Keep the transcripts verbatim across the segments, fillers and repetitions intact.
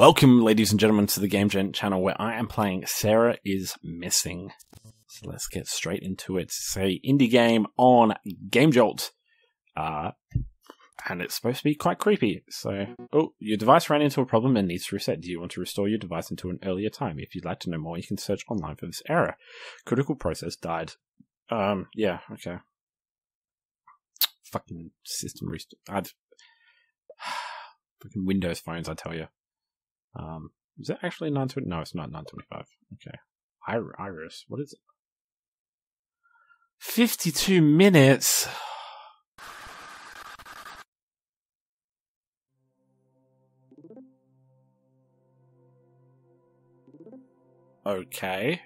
Welcome, ladies and gentlemen, to the Game Gent channel, where I am playing Sarah is Missing. So let's get straight into it. It's an indie game on Game Jolt, uh, and it's supposed to be quite creepy. So, oh, your device ran into a problem and needs to reset. Do you want to restore your device into an earlier time? If you'd like to know more, you can search online for this error. Critical process died. Um, yeah, okay. Fucking system restore. I'd... Fucking Windows phones, I tell you. Um, is that actually nine twenty? No, it's not nine twenty-five. Okay. Ir Iris, what is it? fifty-two minutes. Okay.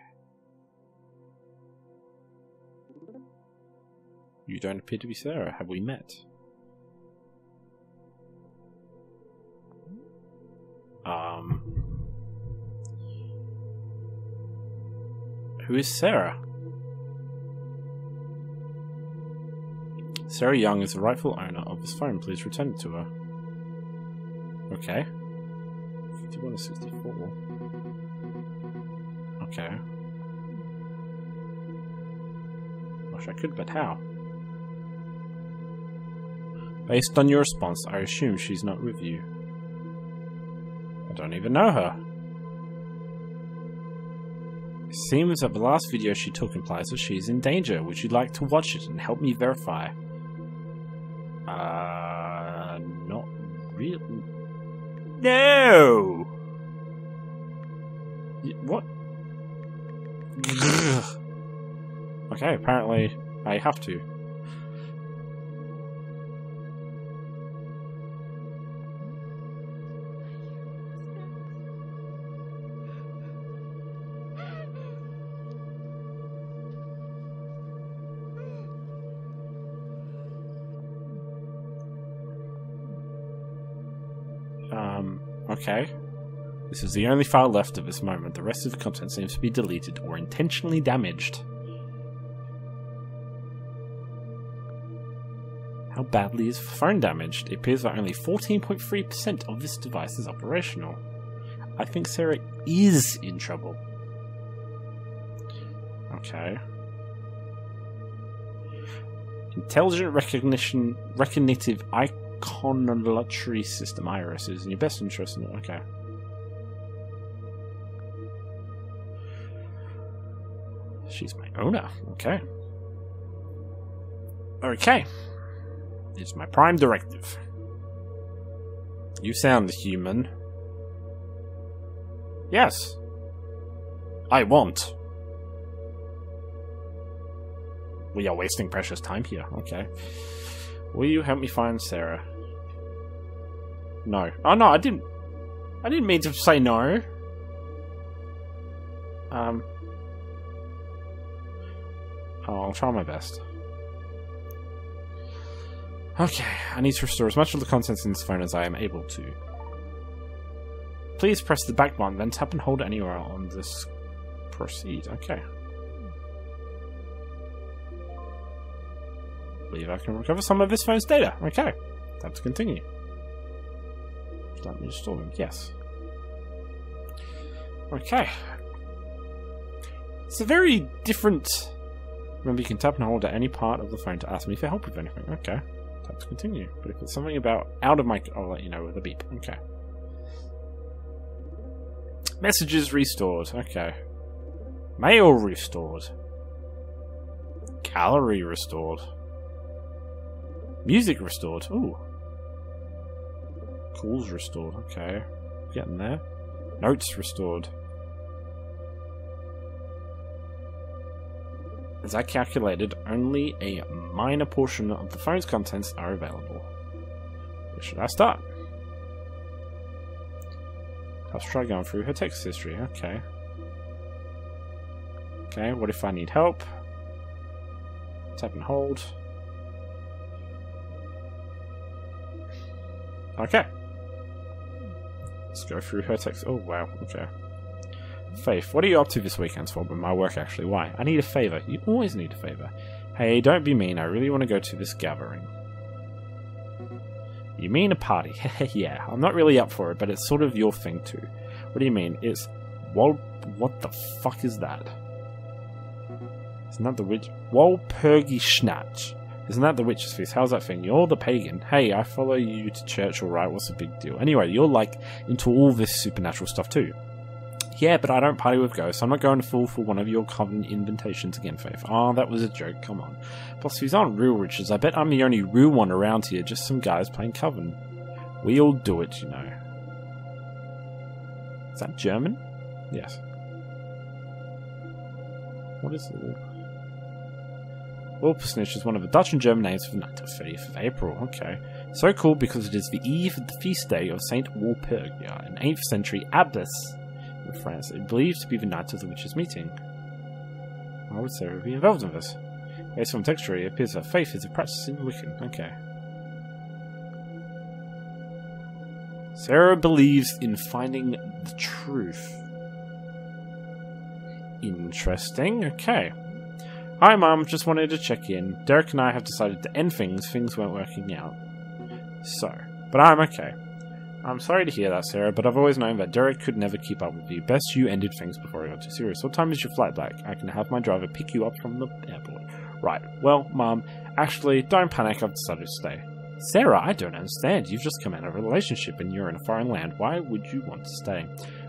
You don't appear to be Sarah. Have we met? Um, who is Sarah? Sarah Young is the rightful owner of this phone. Please return it to her. Okay. fifty-one to sixty-four. Okay. Wish I could, but how? Based on your response, I assume she's not with you. I don't even know her. It seems that the last video she took implies that she is in danger. Would you like to watch it and help me verify? Uh, not really. No! What? Okay, apparently I have to. Um, okay. This is the only file left at this moment. The rest of the content seems to be deleted or intentionally damaged. How badly is the phone damaged? It appears that only fourteen point three percent of this device is operational. I think Sarah is in trouble. Okay. Intelligent recognition, recognitive icon. Idolatry system. Iris is in your best interest. In it. Okay. She's my owner. Okay. Okay. It's my prime directive. You sound human. Yes. I want. We are wasting precious time here. Okay. Will you help me find Sarah? No. Oh no, I didn't I didn't mean to say no. Um Oh, I'll try my best. Okay, I need to restore as much of the contents in this phone as I am able to. Please press the back button, then tap and hold anywhere on this proceed. Okay. I believe I can recover some of this phone's data. Okay. Time to continue. Let me restore them. Yes. Okay. It's a very different... Remember, you can tap and hold at any part of the phone to ask me for help with anything. Okay. Time to continue. But if it's something about out of my... I'll let you know with a beep. Okay. Messages restored. Okay. Mail restored. Gallery restored. Music restored. Ooh. Tools restored. Okay. Getting there. Notes restored. As I calculated, only a minor portion of the phone's contents are available. Where should I start? Let's try going through her text history. Okay. Okay, what if I need help? Tap and hold. Okay. Let's go through her text. Oh, wow. Okay. Faith, what are you up to this weekend for? But my work, actually. Why? I need a favor. You always need a favor. Hey, don't be mean. I really want to go to this gathering. You mean a party? Yeah, I'm not really up for it, but it's sort of your thing too. What do you mean? It's... Wal... What the fuck is that? Isn't that the witch? Walpurgisnacht. Isn't that the witch's feast? How's that thing? You're the pagan. Hey, I follow you to church, alright? What's the big deal? Anyway, you're like into all this supernatural stuff too. Yeah, but I don't party with ghosts. I'm not going to fall for one of your common invitations again, Faith. Oh, that was a joke. Come on. Plus, these aren't real riches. I bet I'm the only real one around here. Just some guys playing coven. We all do it, you know. Is that German? Yes. What is it? Walpurgisnacht is one of the Dutch and German names for the night of thirtieth of April. Okay. So cool because it is the eve of the feast day of Saint Walpurg, an eighth century abbess. In France, it believed to be the night of the witches' meeting. Why would Sarah be involved in this? Based on textury, it appears that Faith is a practicing Wiccan. Okay. Sarah believes in finding the truth. Interesting. Okay. Hi, Mum. Just wanted to check in. Derek and I have decided to end things. Things weren't working out. So, but I'm okay. I'm sorry to hear that, Sarah, but I've always known that Derek could never keep up with you. Best you ended things before it got too serious. What time is your flight back? I can have my driver pick you up from the airport. Right. Well, Mum, actually, don't panic. I've decided to stay. Sarah, I don't understand. You've just come out of a relationship and you're in a foreign land. Why would you want to stay?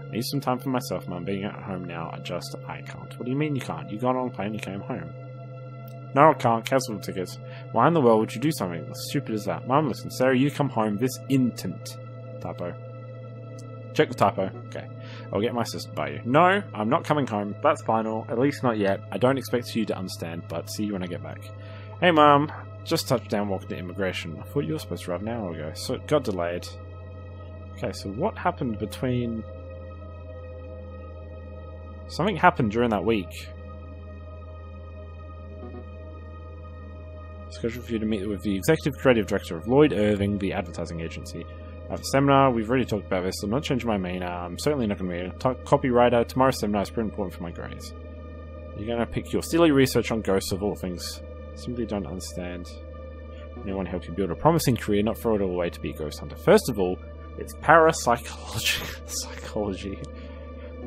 I need some time for myself, Mum. Being at home now, I just, I can't. What do you mean you can't? You got on a plane and came home. No, I can't. Cancel the tickets. Why in the world would you do something as stupid as that? Mum, listen, Sarah, you come home this instant. Typo. Check the typo. Okay. I'll get my sister by you. No, I'm not coming home. That's final. At least not yet. I don't expect you to understand, but see you when I get back. Hey, Mum. Just touched down walking to immigration. I thought you were supposed to arrive an hour ago. So it got delayed. Okay, so what happened between... Something happened during that week. Scheduled for you to meet with the Executive Creative Director of Lloyd Irving, the advertising agency. I have a seminar, we've already talked about this, so I'm not changing my main, uh, I'm certainly not going to be a copywriter. Tomorrow's seminar is pretty important for my grades. You're going to pick your silly research on ghosts of all things. Simply don't understand. Anyone help you build a promising career, not throw it all away to be a ghost hunter. First of all, it's parapsychology. Psychology.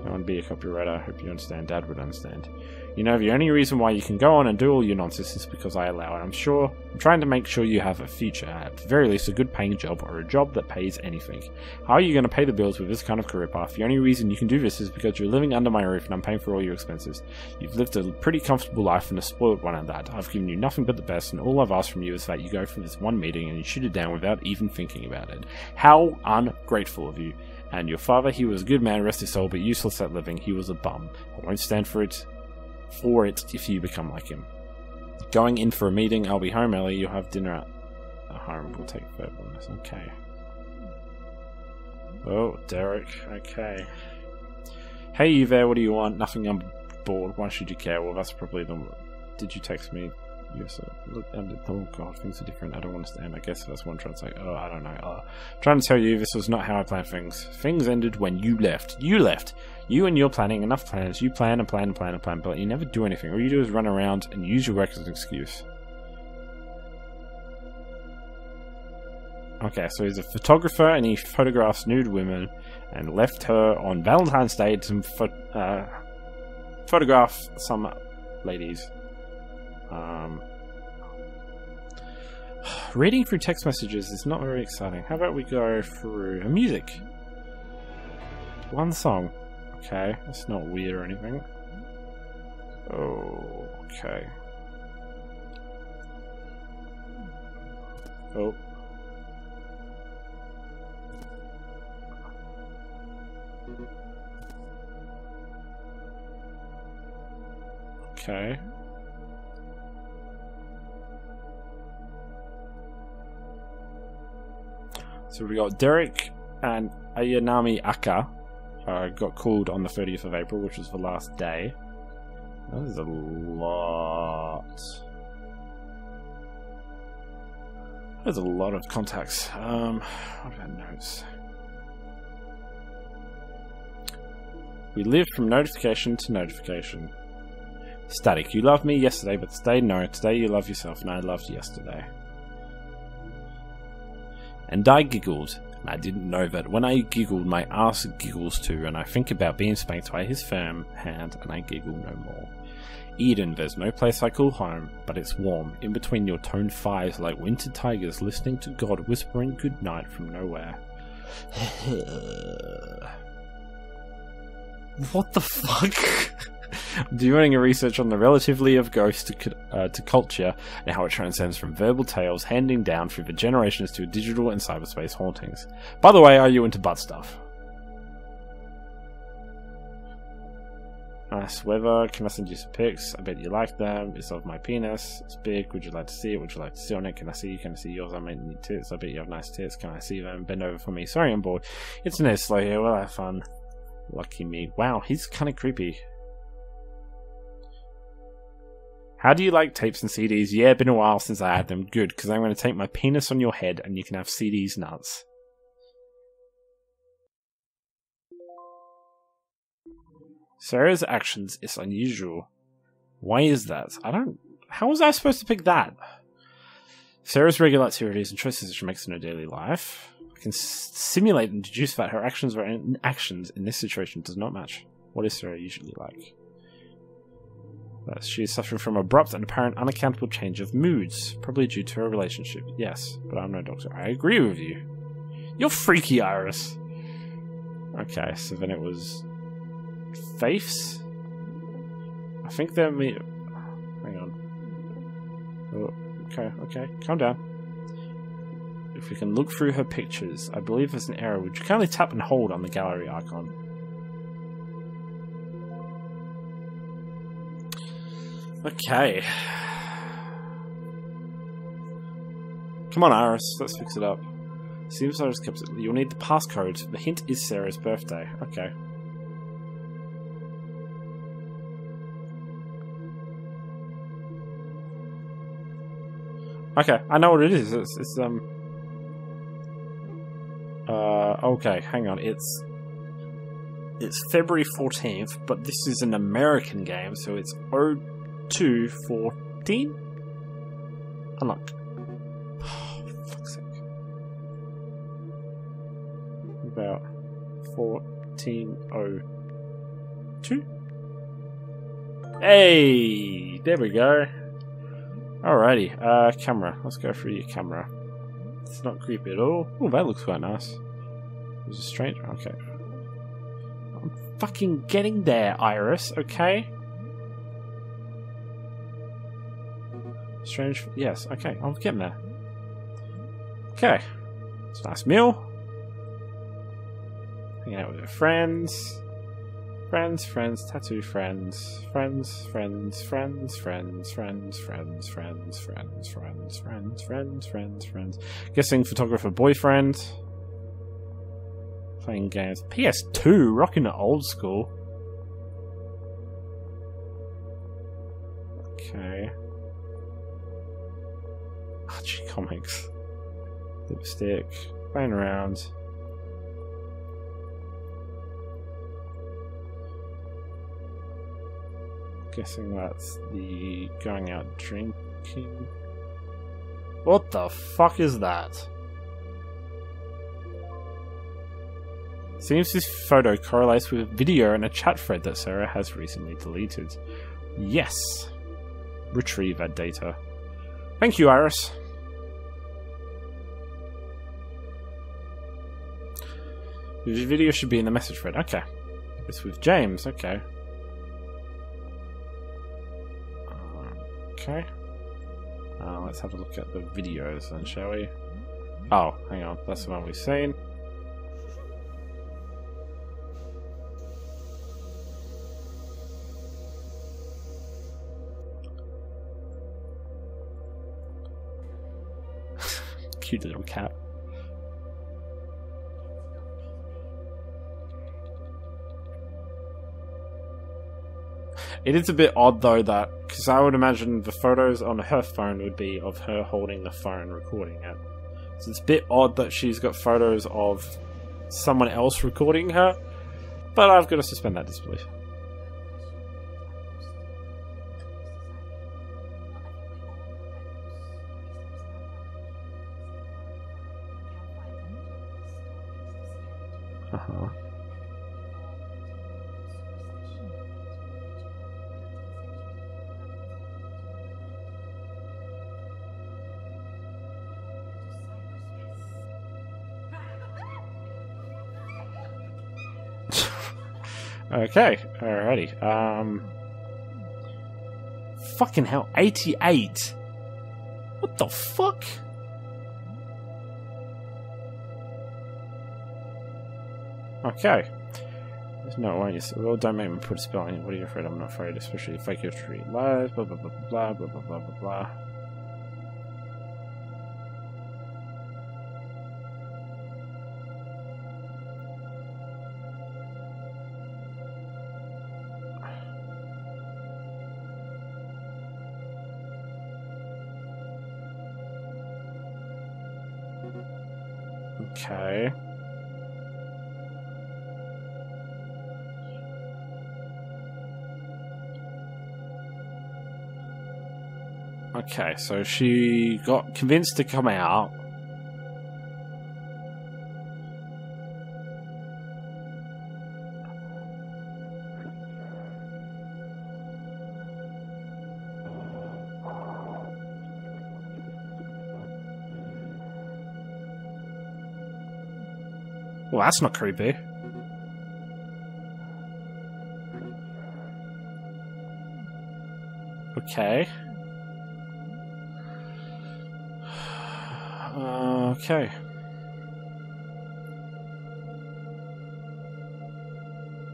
I want to be a copywriter, I hope you understand, Dad would understand. You know, the only reason why you can go on and do all your nonsense is because I allow it. I'm sure, I'm trying to make sure you have a future, at the very least a good paying job or a job that pays anything. How are you going to pay the bills with this kind of career path? The only reason you can do this is because you're living under my roof and I'm paying for all your expenses. You've lived a pretty comfortable life and a spoiled one at that. I've given you nothing but the best and all I've asked from you is that you go for this one meeting and you shoot it down without even thinking about it. How ungrateful of you. And your father, he was a good man, rest his soul, but useless at living. He was a bum. I won't stand for it. for it if you become like him. Going in for a meeting, I'll be home early, you'll have dinner at home, we'll take a vote on this, okay. Oh, Derek, okay. Hey you there, what do you want? Nothing, I'm bored, why should you care? Well, that's probably the... Did you text me? Yes, look, oh god, things are different, I don't understand, I guess that's one trying to say, oh, I don't know, uh, trying to tell you this was not how I planned things. Things ended when you left. You left! You and you're planning enough plans, you plan and plan and plan and plan, but you never do anything. All you do is run around and use your work as an excuse. Okay, so he's a photographer and he photographs nude women and left her on Valentine's Day to pho uh, photograph some ladies. Um, reading through text messages is not very exciting. How about we go through a music? One song. Okay, that's not weird or anything. Oh, okay. Oh. Okay. So we got Derek and Ayanami Aka. Uh, got called on the thirtieth of April, which was the last day. That is a lot. There's a lot of contacts. Um, what about notes? We live from notification to notification. Static. You loved me yesterday, but today no. Today you love yourself, and I loved yesterday. And I giggled. I didn't know that when I giggled, my ass giggles too, and I think about being spanked by his firm hand, and I giggle no more. Eden, there's no place I call home, but it's warm, in between your toned thighs like winter tigers listening to God whispering goodnight from nowhere. What the fuck? Doing a research on the relativity of ghosts to, uh, to culture and how it transcends from verbal tales handing down through the generations to digital and cyberspace hauntings. By the way, are you into butt stuff? Nice weather. Can I send you some pics? I bet you like them. It's of my penis. It's big. Would you like to see it? Would you like to sit on it? Can I see you? Can I see yours? I mean, your tits. I bet you have nice tits. Can I see them? Bend over for me. Sorry, I'm bored. It's nice slow here. We'll have fun. Lucky me. Wow, he's kind of creepy. How do you like tapes and C Ds? Yeah, been a while since I had them. Good, because I'm going to take my penis on your head and you can have C Ds nuts. Sarah's actions is unusual. Why is that? I don't... How was I supposed to pick that? Sarah's regular activities and choices she makes in her daily life. I can simulate and deduce that her actions or inactions in this situation does not match. What is Sarah usually like? She is suffering from abrupt and apparent unaccountable change of moods, probably due to her relationship. Yes, but I'm no doctor. I agree with you. You're freaky, Iris. Okay, so then it was faiths. I think they're me. Hang on. Oh, okay, okay, calm down. If we can look through her pictures, I believe there's an error. Would you kindly tap and hold on the gallery icon? Okay. Come on, Iris. Let's fix it up. Seems I just kept it. You'll need the passcode. The hint is Sarah's birthday. Okay. Okay, I know what it is. It's, it's um. Uh, okay, hang on. It's. It's February fourteenth, but this is an American game, so it's oh two fourteen? Unlocked. Oh, fuck's sake. About fourteen oh two? Hey! There we go. Alrighty, uh, camera. Let's go through your camera. It's not creepy at all. Oh, that looks quite nice. It was a stranger. Okay. I'm fucking getting there, Iris, okay? Strange, yes, okay, I'm getting there. Okay, it's a nice meal. Hanging out with her friends. Friends, friends, tattoo friends. Friends, friends, friends, friends, friends, friends, friends, friends, friends, friends, friends, friends, friends. Guessing photographer boyfriend. Playing games. P S two, rocking the old school. Okay. Archie comics. Lipstick. Playing around. Guessing that's the going out drinking. What the fuck is that? Seems this photo correlates with a video and a chat thread that Sarah has recently deleted. Yes. Retrieve that data. Thank you, Iris. The video should be in the message thread. Okay. It's with James. Okay. Okay. Uh, let's have a look at the videos then, shall we? Oh, hang on. That's the one we've seen. Cute little cat. It is a bit odd though that, because I would imagine the photos on her phone would be of her holding the phone recording it. So it's a bit odd that she's got photos of someone else recording her, but I've got to suspend that disbelief. her. Okay, alrighty. Um, fucking hell, eighty-eight. What the fuck? Okay. There's no way. Well, don't make me put a spell in. What are you afraid? I'm not afraid, especially fake your tree lies. Blah blah blah blah blah blah blah blah blah. Okay. Okay, so she got convinced to come out. Well, that's not creepy. Okay. Uh, okay.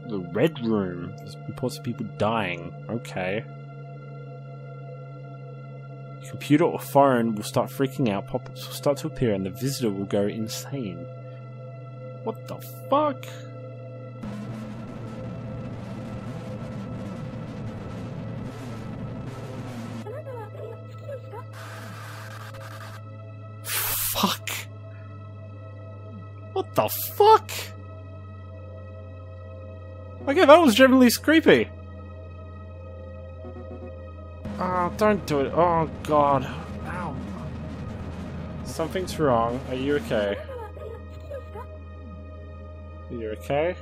The Red Room. There's reports of people dying. Okay. Your computer or phone will start freaking out. Pop-ups will start to appear and the visitor will go insane. What the fuck? Fuck. What the fuck? Okay, that was generally creepy. Oh, don't do it. Oh, God. Ow. Something's wrong. Are you okay? You're okay?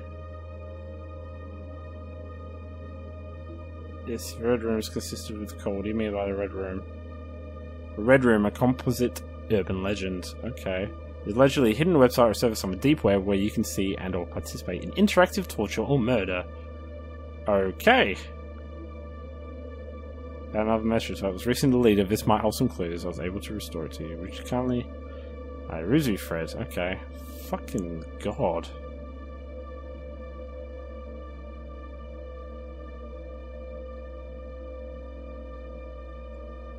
Yes, the Red Room is consistent with the cold. What do you mean by the Red Room? The Red Room, a composite urban legend. Okay. There's allegedly a hidden website or service on the deep web where you can see and or participate in interactive torture or murder. Okay. Another message. I was recently the leader. This might hold some clues. I was able to restore it to you, which currently... Uruzu Fred. Okay. Fucking God.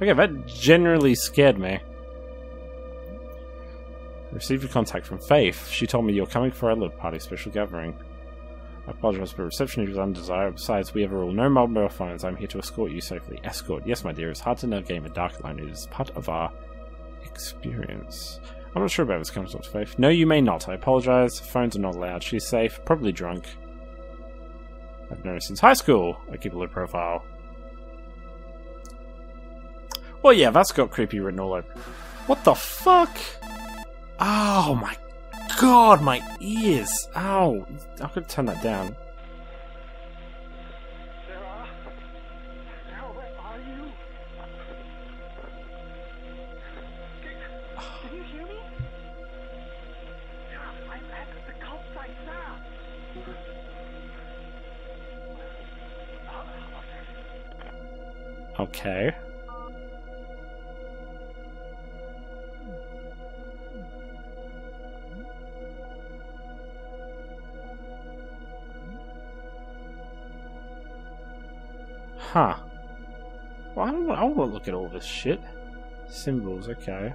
Okay, that generally scared me. Received a contact from Faith. She told me you're coming for our little party special gathering. I apologize, but reception is undesirable. Besides, we have a rule. No mobile phones. I'm here to escort you safely. Escort. Yes, my dear. It's hard to navigate a dark alone. It is part of our experience. I'm not sure about this kind of talk to Faith. No, you may not. I apologize. Phones are not allowed. She's safe. Probably drunk. I've known her since high school. I keep a low profile. Well, yeah, that's got creepy written all over. What the fuck? Oh my god, my ears! Ow! I could turn that down. Sarah? Sarah, where are you? Did, did you hear me? Sarah, I'm at the cult site now. Okay. Huh. Well, I don't, I don't want to look at all this shit. Symbols, okay.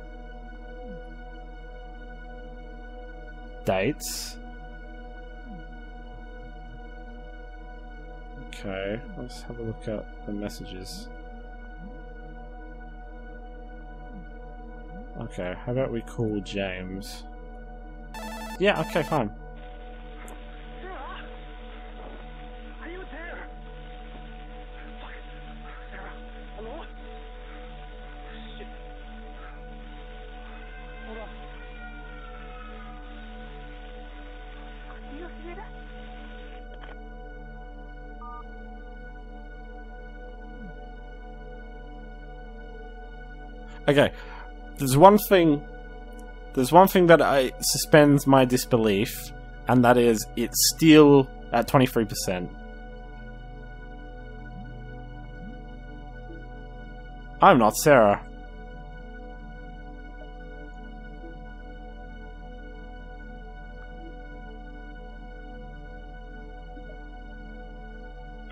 Dates. Okay, let's have a look at the messages. Okay, how about we call James? Yeah, okay, fine. Hold on. Do you hear Okay, there's one thing, there's one thing that I suspends my disbelief, and that is it's still at twenty-three percent. I'm not Sarah.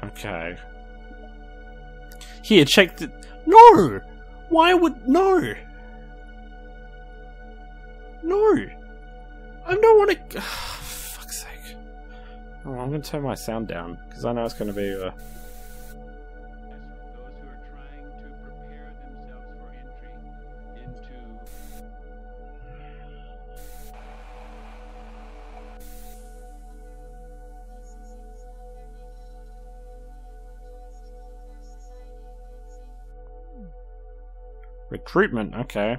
Okay. Here, check the... No! Why would... No! No! I don't want to... Oh, fuck's sake. Oh, I'm going to turn my sound down, because I know it's going to be... Uh... Recruitment, okay.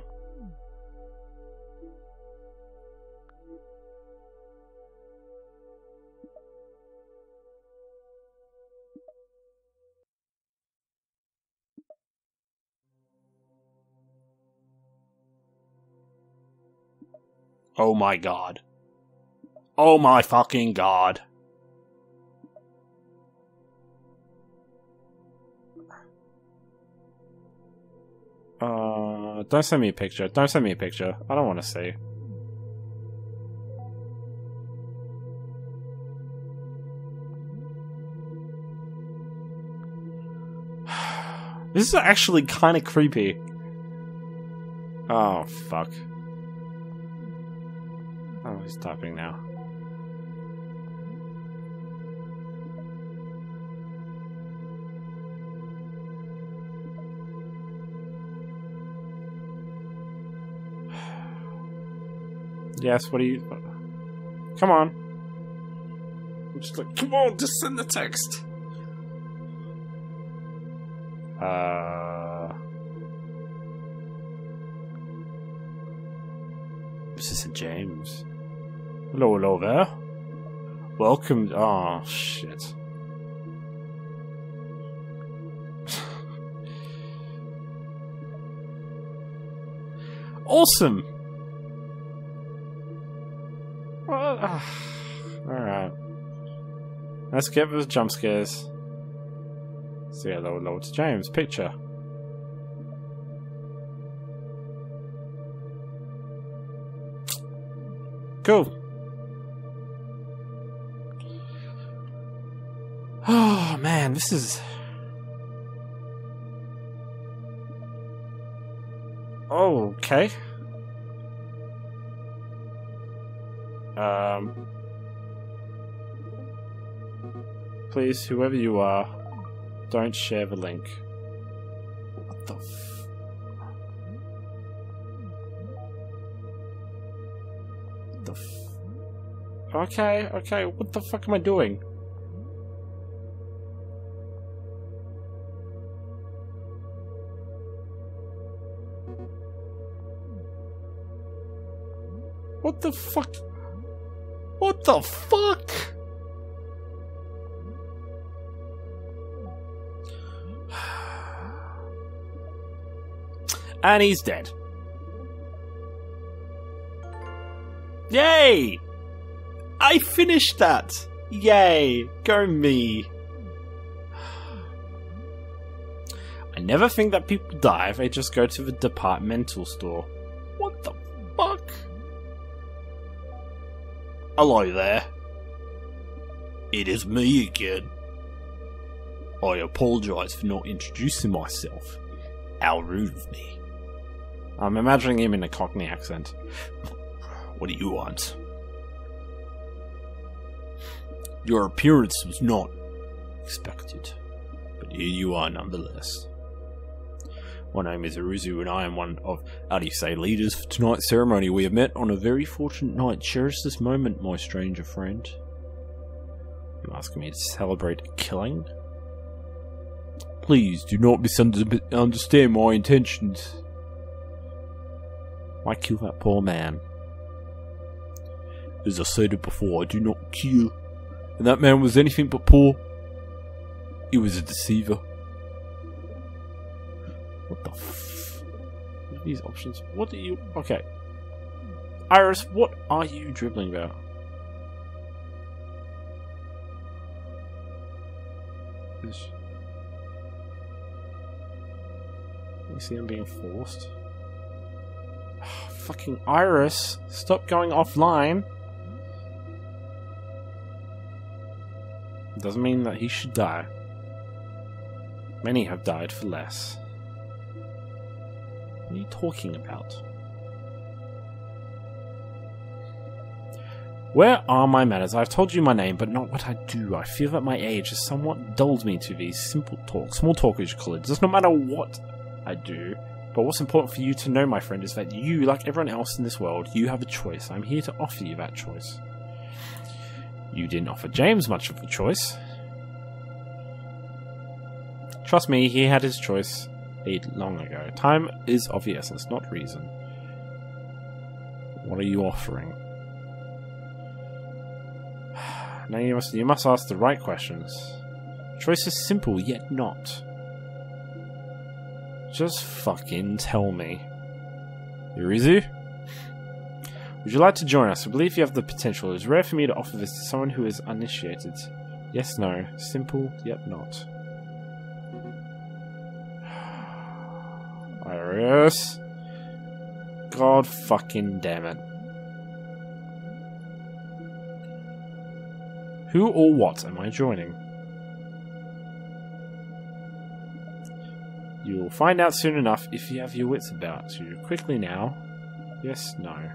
Oh my god. Oh my fucking god. Uh, don't send me a picture. Don't send me a picture. I don't want to see. This is actually kind of creepy. Oh, fuck. Oh, he's typing now. Yes, what do you... Come on. I'm just like, come on, just send the text. Uh... This is Saint James. Hello, hello there. Welcome... Oh, shit. Awesome! Alright. Let's get those jump scares. See a little Lord James picture. Cool. Oh man, this is... Oh, okay. Um, please, whoever you are, don't share the link. What the f... What the f... Okay, okay, what the fuck am I doing? What the fuck... What the fuck? And he's dead. Yay! I finished that! Yay! Go me! I never think that people die if they just go to the departmental store. What the fuck? Hello there. It is me again. I apologise for not introducing myself. How rude of me. I'm imagining him in a Cockney accent. What do you want? Your appearance was not expected, but here you are nonetheless. My name is Uruzu, and I am one of, how do you say, leaders for tonight's ceremony. We have met on a very fortunate night. Cherish this moment, my stranger friend. You asking me to celebrate a killing? Please, do not misunderstand my intentions. Why kill that poor man? As I said before, I do not kill. And that man was anything but poor. He was a deceiver. What the f... These options. What are you... Okay. Iris, what are you dribbling about? This. You see I'm being forced. Oh, fucking Iris, stop going offline. Doesn't mean that he should die. Many have died for less. What are you talking about? Where are my manners? I have told you my name, but not what I do. I feel that my age has somewhat dulled me to these simple talks. Small talk, as you call it. It does not matter what I do. But what's important for you to know, my friend, is that you, like everyone else in this world, you have a choice. I'm here to offer you that choice. You didn't offer James much of a choice. Trust me, he had his choice made long ago. Time is of the essence, not reason. What are you offering? Now you must, you must ask the right questions. Choice is simple, yet not. Just fucking tell me. Uruzu? Would you like to join us? I believe you have the potential. It is rare for me to offer this to someone who is uninitiated. Yes, no. Simple, yet not. Iris. God fucking damn it. Who or what am I joining? You will find out soon enough if you have your wits about you. Quickly now. Yes, no.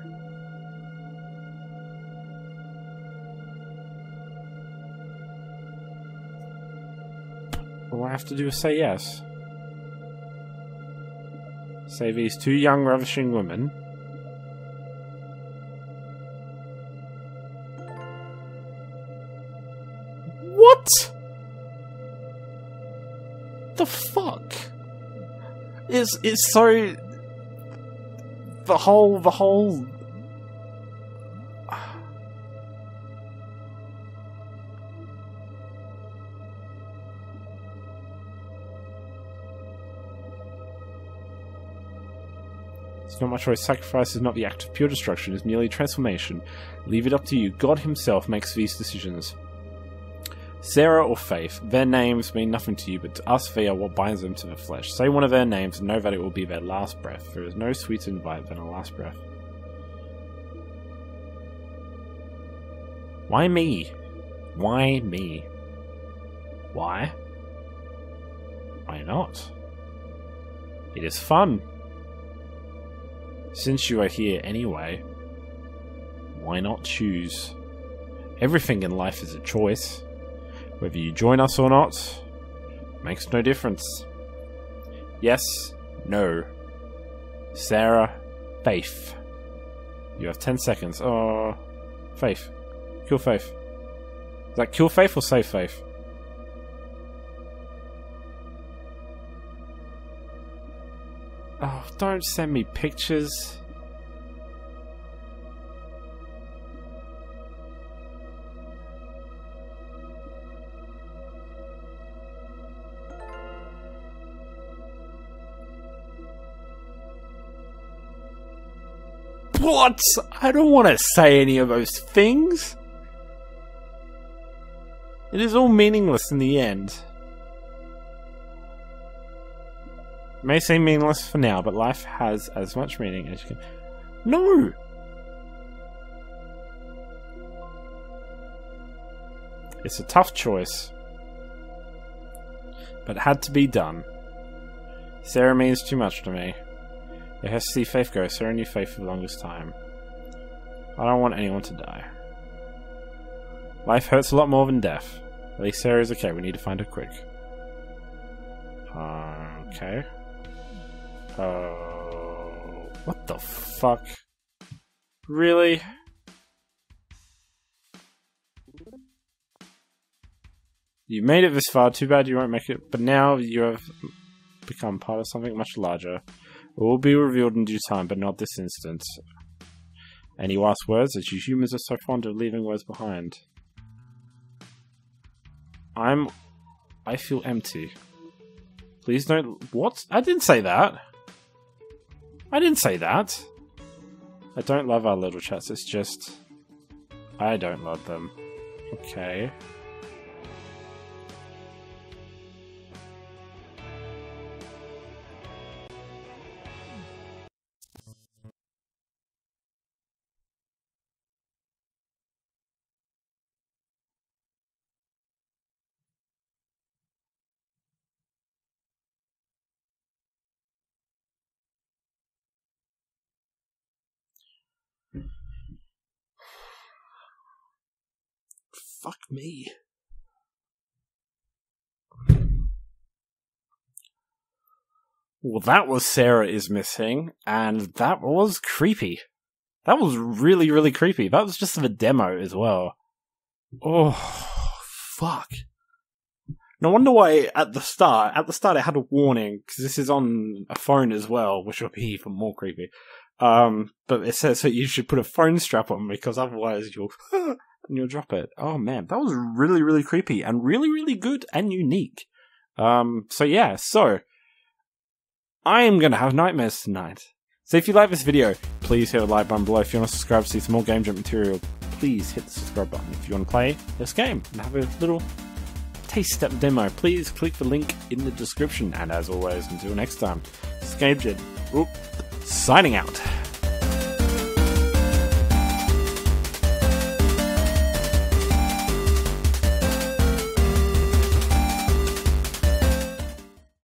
All I have to do is say yes. Say these two young, ravishing women. The fuck is is so the whole the whole It's not my choice. Sacrifice is not the act of pure destruction, it's merely transformation. Leave it up to you. God himself makes these decisions. Sarah or Faith, their names mean nothing to you, but to us they are what binds them to the flesh. Say one of their names and know that it will be their last breath. There is no sweeter invite than a last breath. Why me? Why me? Why? Why not? It is fun. Since you are here anyway, why not choose? Everything in life is a choice. Whether you join us or not, makes no difference. Yes, no. Sarah, Faith. You have ten seconds. Oh, Faith. Kill Faith. Is that kill Faith or save Faith? Oh, don't send me pictures. What? I don't want to say any of those things. It is all meaningless in the end. It may seem meaningless for now, but life has as much meaning as you can. No! It's a tough choice, but it had to be done. Sarah means too much to me. It has to see Faith go. Sarah knew Faith for the longest time. I don't want anyone to die. Life hurts a lot more than death. At least Sarah is okay. We need to find her quick. Uh, okay. Oh, uh, what the fuck? Really? You made it this far. Too bad you won't make it. But now you have become part of something much larger. It will be revealed in due time, but not this instant. Any last words, as you humans are so fond of leaving words behind? I'm... I feel empty. Please don't... What? I didn't say that! I didn't say that. I don't love our little chats, it's just... I don't love them. Okay. Fuck me. Well, that was Sarah is Missing, and that was creepy. That was really, really creepy. That was just the demo as well. Oh, fuck. No wonder why at the start, at the start it had a warning, because this is on a phone as well, which would be even more creepy. Um, but it says that you should put a phone strap on, because otherwise you'll... and you'll drop it. Oh man, that was really, really creepy and really, really good and unique. Um, so yeah, so I am gonna have nightmares tonight. So if you like this video, please hit the like button below. If you want to subscribe to see some more Game Jolt material, please hit the subscribe button. If you want to play this game and have a little taste step demo, please click the link in the description. And as always, until next time, this is Game Jolt. Oop, signing out.